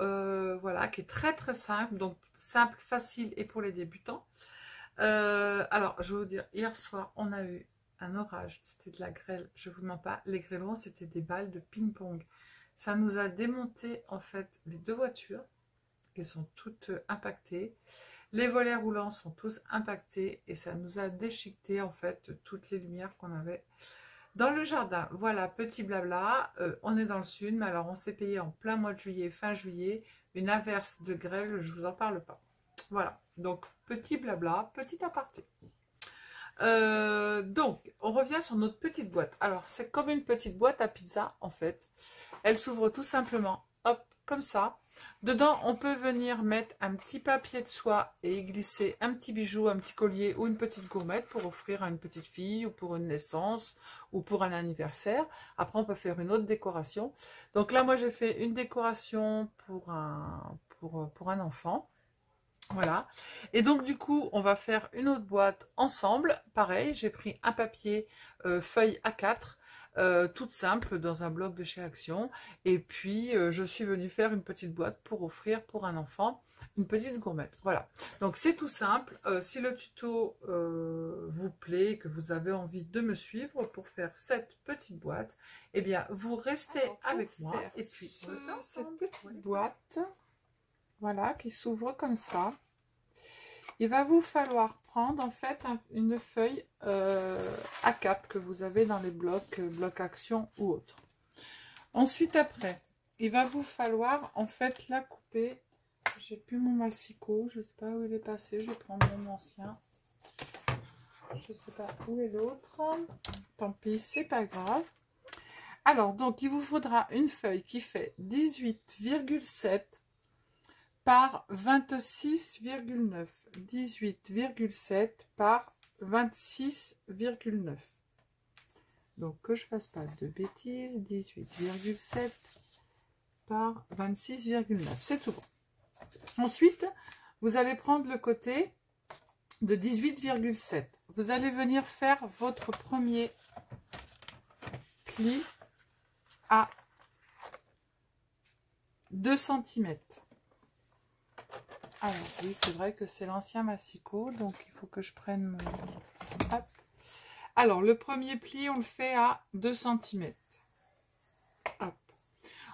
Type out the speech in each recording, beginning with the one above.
numéro voilà, qui est très très simple, donc simple, facile et pour les débutants. Alors je vais vous dire, hier soir on a eu un orage, c'était de la grêle, je vous mens pas, les grêlons c'était des balles de ping-pong, ça nous a démonté en fait les deux voitures qui sont toutes impactées, les volets roulants sont tous impactés et ça nous a déchiqueté en fait toutes les lumières qu'on avait dans le jardin. Voilà, petit blabla, on est dans le sud, mais alors on s'est payé en plein mois de juillet, fin juillet, une averse de grêle, je vous en parle pas. Voilà, donc petit blabla, petit aparté. Donc, on revient sur notre petite boîte. Alors, c'est comme une petite boîte à pizza, en fait. Elle s'ouvre tout simplement, hop, comme ça. Dedans, on peut venir mettre un petit papier de soie et y glisser un petit bijou, un petit collier ou une petite gourmette pour offrir à une petite fille ou pour une naissance ou pour un anniversaire. Après, on peut faire une autre décoration. Donc là, moi, j'ai fait une décoration pour un enfant. Voilà, et donc du coup on va faire une autre boîte ensemble, pareil, j'ai pris un papier feuille A4 toute simple dans un bloc de chez Action, et puis je suis venue faire une petite boîte pour offrir pour un enfant une petite gourmette. Voilà, donc c'est tout simple. Si le tuto vous plaît, que vous avez envie de me suivre pour faire cette petite boîte, et eh bien vous restez avec moi et puis on va faire cette petite boîte. Voilà, qui s'ouvre comme ça. Il va vous falloir prendre en fait une feuille A4 que vous avez dans les blocs, bloc action ou autre. Ensuite après, il va vous falloir en fait la couper. J'ai plus mon massicot, je ne sais pas où il est passé, je vais prendre mon ancien. Je ne sais pas où est l'autre. Tant pis, c'est pas grave. Alors donc il vous faudra une feuille qui fait 18,7 par 26,9, 18,7 par 26,9, donc que je fasse pas de bêtises, 18,7 par 26,9, c'est tout bon. Ensuite, vous allez prendre le côté de 18,7, vous allez venir faire votre premier pli à 2 cm. Alors oui, c'est vrai que c'est l'ancien massicot, donc il faut que je prenne mon... Hop. Alors, le premier pli, on le fait à 2 cm. Hop.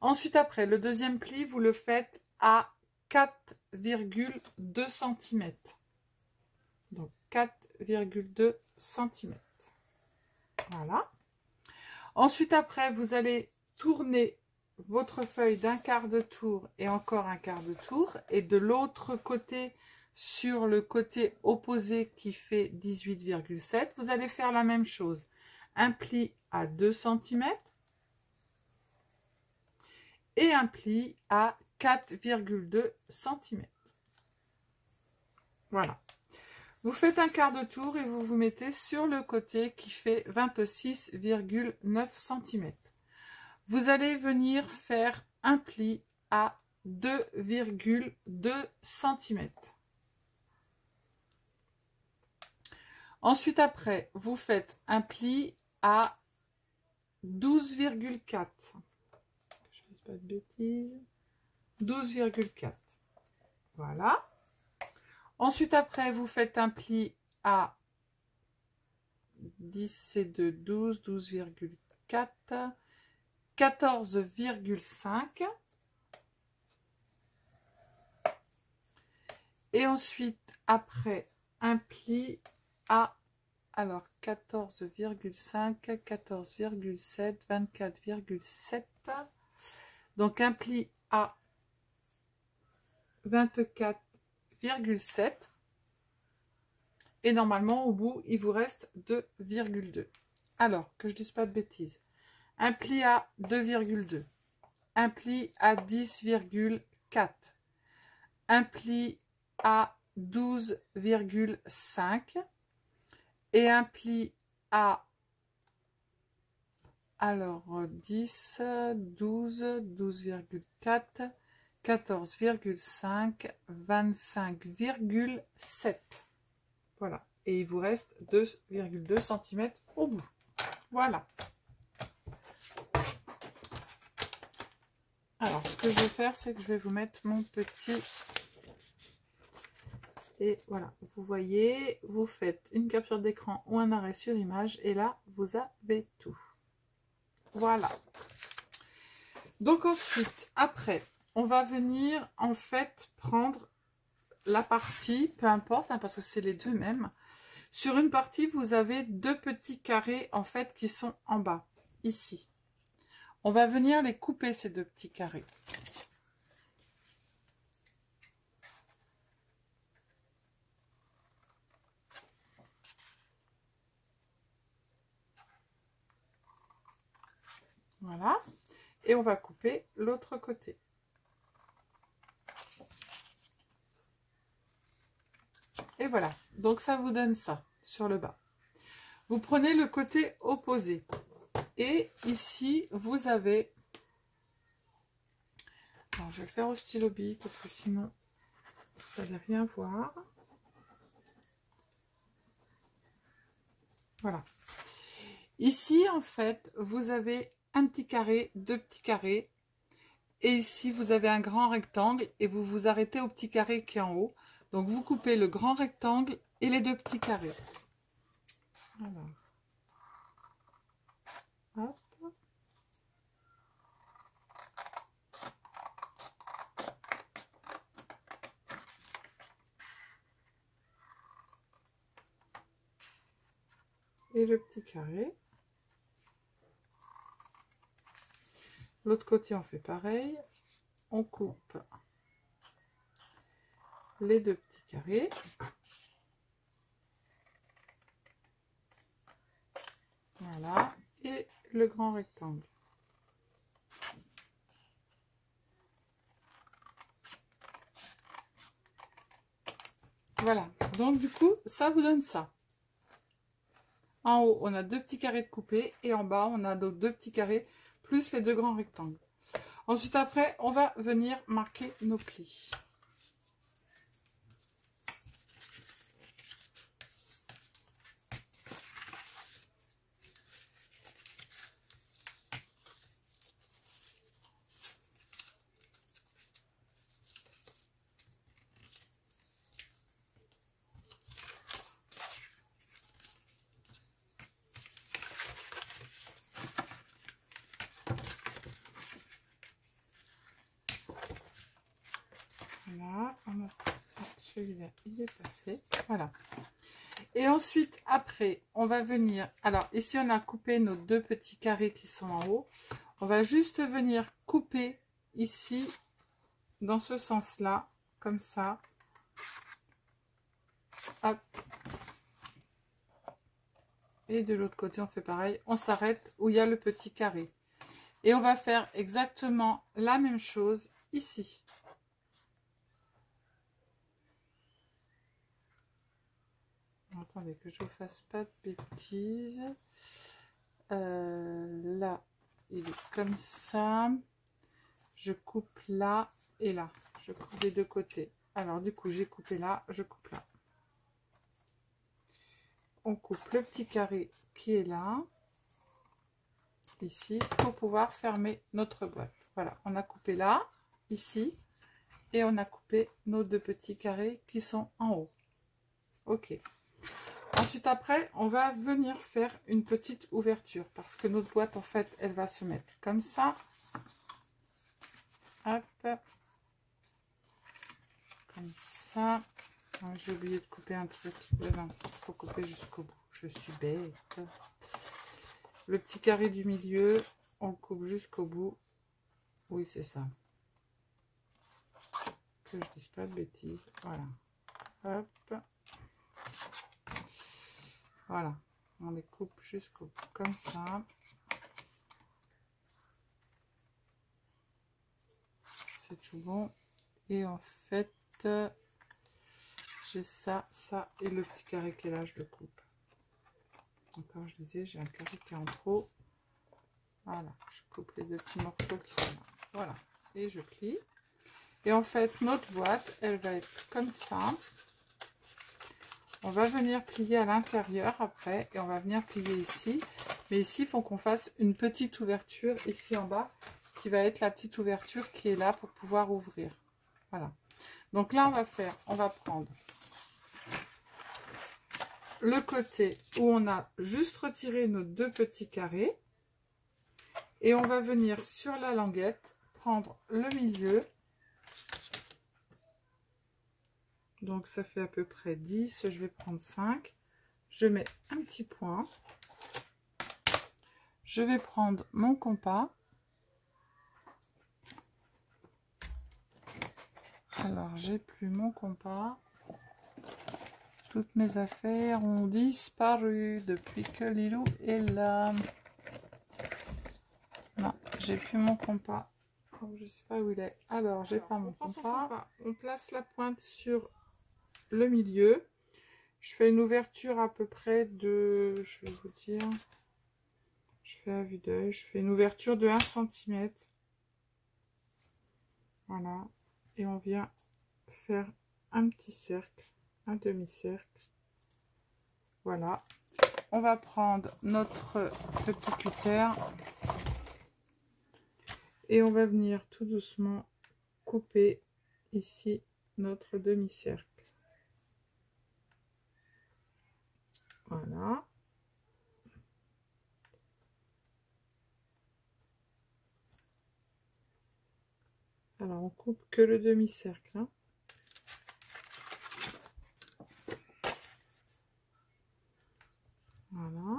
Ensuite, après, le deuxième pli, vous le faites à 4,2 cm. Donc, 4,2 cm. Voilà. Ensuite, après, vous allez tourner votre feuille d'un quart de tour et encore un quart de tour, et de l'autre côté sur le côté opposé qui fait 18,7, vous allez faire la même chose, un pli à 2 cm et un pli à 4,2 cm. Voilà, vous faites un quart de tour et vous vous mettez sur le côté qui fait 26,9 cm. Vous allez venir faire un pli à 2,2 cm. Ensuite, après, vous faites un pli à 12,4. Je ne fais pas de bêtises. 12,4. Voilà. Ensuite, après, vous faites un pli à 10 et 2, 12, 12,4. 14,5, et ensuite après un pli à, alors 14,5, 14,7, 24,7, donc un pli à 24,7, et normalement au bout il vous reste 2,2. Alors que je dise pas de bêtises, un pli à 2,2, un pli à 10,4, un pli à 12,5 et un pli à, alors 10, 12, 12,4, 14,5, 25,7. Voilà, et il vous reste 2,2 cm au bout. Voilà. Alors, ce que je vais faire, c'est que je vais vous mettre mon petit... Et voilà, vous voyez, vous faites une capture d'écran ou un arrêt sur image. Et là, vous avez tout. Voilà. Donc ensuite, après, on va venir en fait prendre la partie, peu importe, hein, parce que c'est les deux mêmes. Sur une partie, vous avez deux petits carrés en fait qui sont en bas, ici. On va venir les couper, ces deux petits carrés. Voilà. Et on va couper l'autre côté. Et voilà. Donc ça vous donne ça sur le bas. Vous prenez le côté opposé. Et ici, vous avez... Alors, je vais le faire au stylo bille parce que sinon, vous n'allez rien voir. Voilà. Ici, en fait, vous avez un petit carré, deux petits carrés. Et ici, vous avez un grand rectangle et vous vous arrêtez au petit carré qui est en haut. Donc, vous coupez le grand rectangle et les deux petits carrés. Voilà. Hop. Et le petit carré. L'autre côté, on fait pareil. On coupe les deux petits carrés. Voilà. Et le grand rectangle. Voilà, donc du coup ça vous donne ça. En haut on a deux petits carrés de coupés et en bas on a deux petits carrés plus les deux grands rectangles. Ensuite après on va venir marquer nos plis. Il est parfait, voilà. Et ensuite après on va venir, alors ici on a coupé nos deux petits carrés qui sont en haut, on va juste venir couper ici dans ce sens là comme ça. Hop. Et de l'autre côté on fait pareil, on s'arrête où il y a le petit carré et on va faire exactement la même chose ici. Attendez que je ne vous fasse pas de bêtises. Là, il est comme ça. Je coupe là et là. Je coupe des deux côtés. Alors du coup, j'ai coupé là, je coupe là. On coupe le petit carré qui est là. Ici, pour pouvoir fermer notre boîte. Voilà, on a coupé là, ici. Et on a coupé nos deux petits carrés qui sont en haut. Ok. Ensuite après, on va venir faire une petite ouverture parce que notre boîte, en fait, elle va se mettre comme ça. Hop. Comme ça. J'ai oublié de couper un truc. Il faut couper jusqu'au bout. Je suis bête. Le petit carré du milieu, on le coupe jusqu'au bout. Oui, c'est ça. Que je dise pas de bêtises. Voilà. Hop. Voilà, on les coupe jusqu'au bout, comme ça. C'est tout bon. Et en fait, j'ai ça, ça et le petit carré qui est là, je le coupe. Donc, comme je disais, j'ai un carré qui est en trop. Voilà, je coupe les deux petits morceaux qui sont là. Voilà, et je plie. Et en fait, notre boîte, elle va être comme ça. On va venir plier à l'intérieur après et on va venir plier ici. Mais ici, il faut qu'on fasse une petite ouverture ici en bas qui va être la petite ouverture qui est là pour pouvoir ouvrir. Voilà. Donc là, on va prendre le côté où on a juste retiré nos deux petits carrés. Et on va venir sur la languette, prendre le milieu. Donc ça fait à peu près 10, je vais prendre 5. Je mets un petit point. Je vais prendre mon compas. Alors, j'ai plus mon compas. Toutes mes affaires ont disparu depuis que Lilou est là. Non, j'ai plus mon compas. Je sais pas où il est. Alors, j'ai pas mon compas. On place la pointe sur le milieu. Je fais une ouverture à peu près de... Je vais vous dire... Je fais à vue d'œil. Je fais une ouverture de 1 cm. Voilà. Et on vient faire un petit cercle, un demi-cercle. Voilà. On va prendre notre petit cutter et on va venir tout doucement couper ici notre demi-cercle. Voilà. Alors, on coupe que le demi-cercle. Hein. Voilà.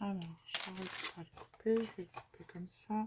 Alors, j'arrête pas le couper. Je vais le couper comme ça.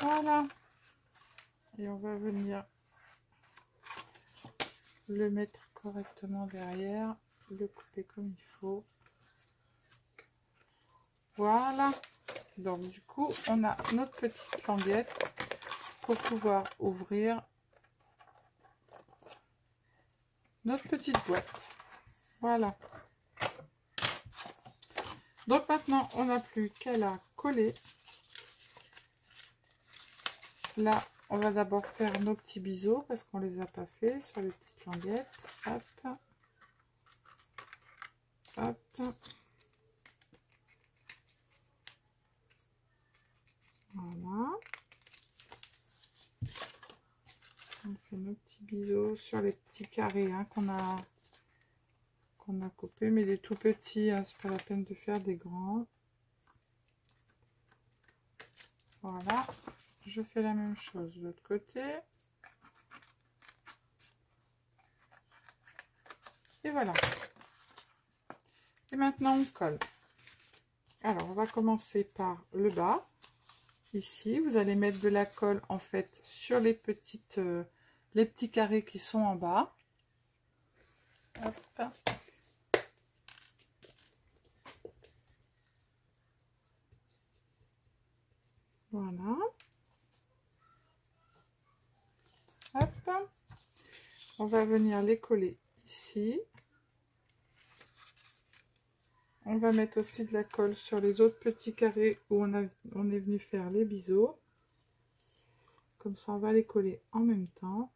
Voilà, et on va venir le mettre correctement derrière, le couper comme il faut. Voilà, donc du coup, on a notre petite languette pour pouvoir ouvrir notre petite boîte. Voilà. Donc maintenant, on n'a plus qu'à la coller. Là, on va d'abord faire nos petits biseaux parce qu'on les a pas fait sur les petites languettes. Hop. Hop. Voilà. On fait nos petits biseaux sur les petits carrés hein, qu'on a coupés, mais des tout petits, hein, c'est pas la peine de faire des grands. Voilà. Je fais la même chose de l'autre côté. Et voilà. Et maintenant, on colle. Alors, on va commencer par le bas. Ici, vous allez mettre de la colle, en fait, sur les petits carrés qui sont en bas. Hop. Voilà. Hop, on va venir les coller ici. On va mettre aussi de la colle sur les autres petits carrés où on est venu faire les biseaux. Comme ça, on va les coller en même temps.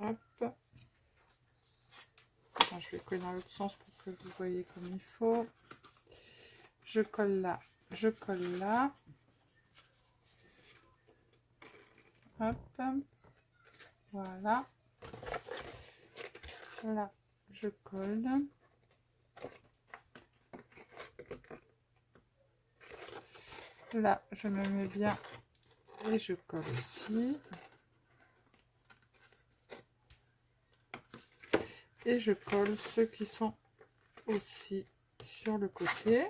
Hop. Attends, je vais coller dans l'autre sens pour que vous voyez comme il faut. Je colle là, je colle là. Hop, voilà, là je colle, là je me mets bien et je colle aussi, et je colle ceux qui sont aussi sur le côté.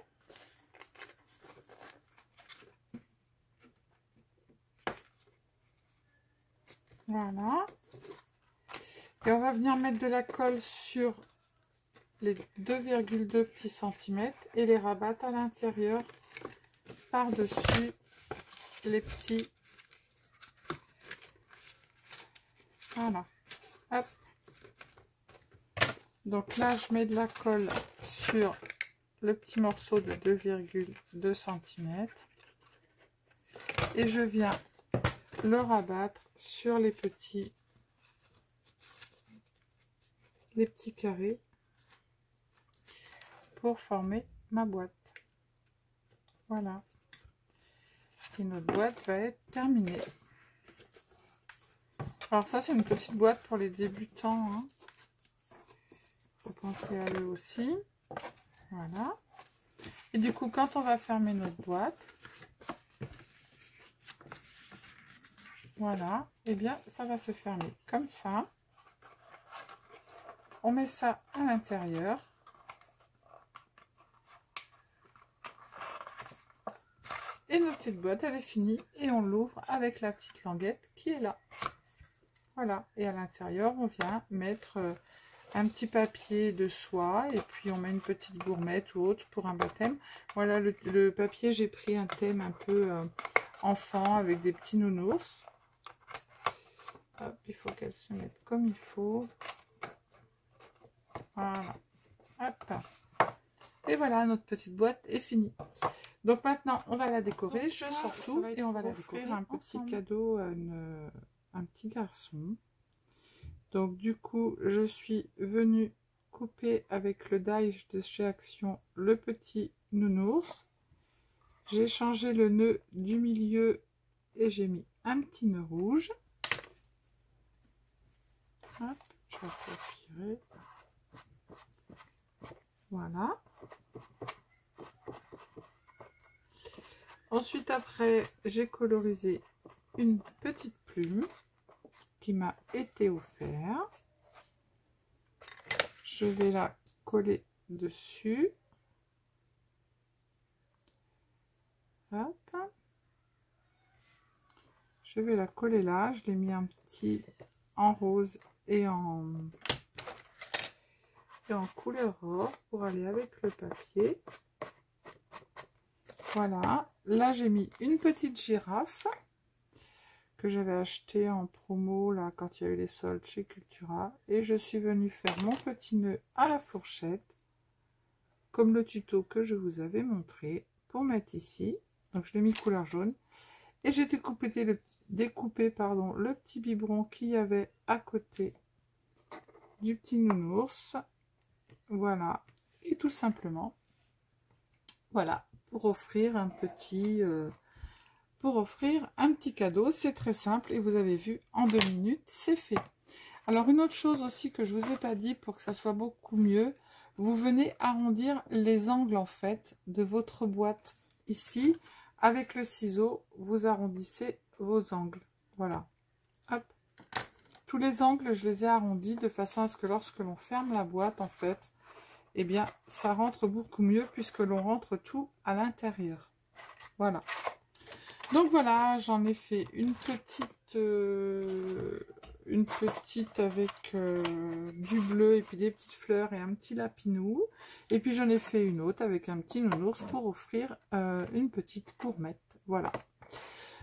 Voilà, et on va venir mettre de la colle sur les 2,2 petits centimètres et les rabattre à l'intérieur par-dessus les petits. Voilà. Hop. Donc là, je mets de la colle sur le petit morceau de 2,2 cm. Et je viens le rabattre sur les petits carrés pour former ma boîte. Voilà. Et notre boîte va être terminée. Alors ça, c'est une petite boîte pour les débutants, hein. Faut penser à eux aussi. Voilà. Et du coup, quand on va fermer notre boîte, voilà, et bien ça va se fermer comme ça. On met ça à l'intérieur. Et notre petite boîte, elle est finie et on l'ouvre avec la petite languette qui est là. Voilà, et à l'intérieur, on vient mettre un petit papier de soie et puis on met une petite gourmette ou autre pour un baptême. Voilà, le papier, j'ai pris un thème un peu enfant avec des petits nounours. Hop, il faut qu'elle se mette comme il faut. Voilà, hop. Et voilà, notre petite boîte est finie. Donc maintenant, on va la décorer. Donc, je sors tout et on va la décorer. Un petit cadeau à un petit garçon. Donc du coup, je suis venue couper avec le die de chez Action le petit nounours. J'ai changé le nœud du milieu et j'ai mis un petit nœud rouge. Hop, je vais retirer. Voilà. Ensuite, après, j'ai colorisé une petite plume qui m'a été offerte. Je vais la coller dessus. Hop. Je vais la coller là. Je l'ai mis un petit en rose et en couleur or pour aller avec le papier. Voilà, là j'ai mis une petite girafe que j'avais achetée en promo là quand il y a eu les soldes chez Cultura, et je suis venue faire mon petit nœud à la fourchette comme le tuto que je vous avais montré pour mettre ici. Donc je l'ai mis couleur jaune et j'ai découpé le petit biberon qu'il y avait à côté du petit nounours. Voilà, et tout simplement voilà, pour offrir un petit cadeau. C'est très simple et vous avez vu, en 2 minutes c'est fait. Alors une autre chose aussi que je vous ai pas dit, pour que ça soit beaucoup mieux, vous venez arrondir les angles en fait de votre boîte. Ici avec le ciseau, vous arrondissez vos angles. Voilà, hop, tous les angles je les ai arrondis de façon à ce que lorsque l'on ferme la boîte en fait, eh bien, ça rentre beaucoup mieux puisque l'on rentre tout à l'intérieur. Voilà. Donc voilà, j'en ai fait une petite avec du bleu et puis des petites fleurs et un petit lapinou. Et puis j'en ai fait une autre avec un petit nounours pour offrir une petite gourmette. Voilà.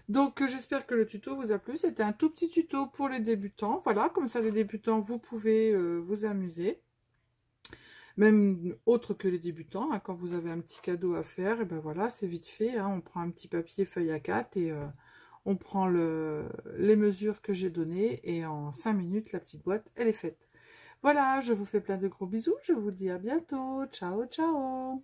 Donc j'espère que le tuto vous a plu. C'était un tout petit tuto pour les débutants. Voilà, comme ça les débutants, vous pouvez vous amuser. Même autre que les débutants, hein, quand vous avez un petit cadeau à faire, et ben voilà, c'est vite fait. Hein, on prend un petit papier feuille A4 et on prend les mesures que j'ai données. Et en 5 minutes, la petite boîte, elle est faite. Voilà, je vous fais plein de gros bisous. Je vous dis à bientôt. Ciao, ciao.